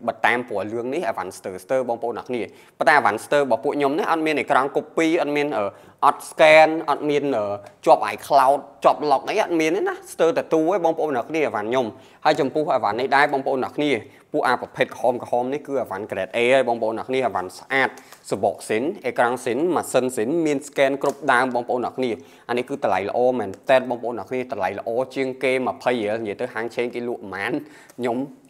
bật tam pua lương ní advance stir bong bóng đỏ khní bật tam advance stir bong pua nhom nấy anh miên này càng copy anh miên ở scan anh miên ở chọp iCloud chọp lọc đấy anh miên đấy na stir từ tu ấy bong bóng đỏ khní advance nhom hay chấm pua advance này đai bong bóng đỏ khní pua bập hết cả hôm ní cứ advance grade A bong bóng đỏ khní advance สบกสินเอกรังสินម៉ាស៊ីនសិនមាន discount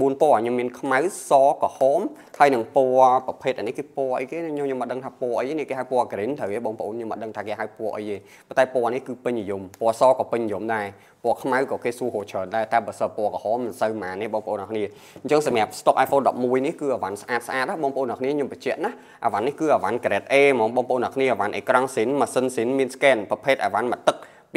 ស ក្រហម ហើយ នឹង ពណ៌ ប្រភេទអានេះ គឺ ពណ៌ អី គេ ខ្ញុំ មិន ដឹង ថា ពណ៌ អី នេះ គេ ហៅ ពណ៌ green ត្រូវ ទេ បង ប្អូន ខ្ញុំ មិន ដឹង ថា គេ ហៅ ពណ៌ អី ទេ តែ ពណ៌ នេះ គឺ ពេញ និយម ពណ៌ ស ក៏ ពេញ និយម ដែរ ពណ៌ ខ្មៅ ក៏ គេ សួរ ហូរ ច្រើន ដែរ តែ បើ សិន ពណ៌ ក្រហម មិន សូវ ម៉ាន ទេ បង ប្អូន អ្នក គ្នា អញ្ចឹង សម្រាប់ stock iPhone 11 នេះ គឺ អាវ៉ាន់ ស្អាត ណា បង ប្អូន អ្នក គ្នា ខ្ញុំ បញ្ជាក់ ណា អាវ៉ាន់ នេះ គឺ អាវ៉ាន់ grade A ហ្មង បង ប្អូន អ្នក គ្នា អាវ៉ាន់ អេក្រង់សិន ម៉ាស៊ីនសិន មាន scan ប្រភេទ អាវ៉ាន់ មក ទឹក ព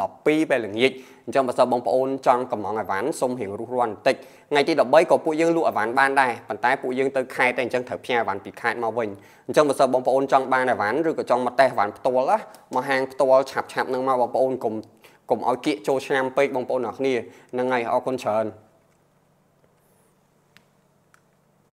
12 ពេល ល្ងាច អញ្ចឹង បើសិន បង ប្អូន ចង់ កំង Advance សុំ រៀង រុះរាន់ បន្តិច ថ្ងៃ ទី 13 ក៏ ពួក យើង លក់ Advance បាន ដែរ ប៉ុន្តែ ពួក យើង ទៅ ខេត្ត តែ អញ្ចឹង ត្រូវ ផ្ញើ Advance ពី ខេត្ត មក វិញ អញ្ចឹង បើសិន បង ប្អូន ចង់ បាន Advance ឬ ក៏ ចង់ មក test Advance ផ្ទាល់ ណា មក ហាង ផ្ទាល់ ឆាប់ៗ នឹង មក បង ប្អូន កុំ ឲ្យ គៀក ចូល ឆ្នាំ ពេក បង ប្អូន អ្នក គ្នា នឹង ហើយ អរគុណ ច្រើន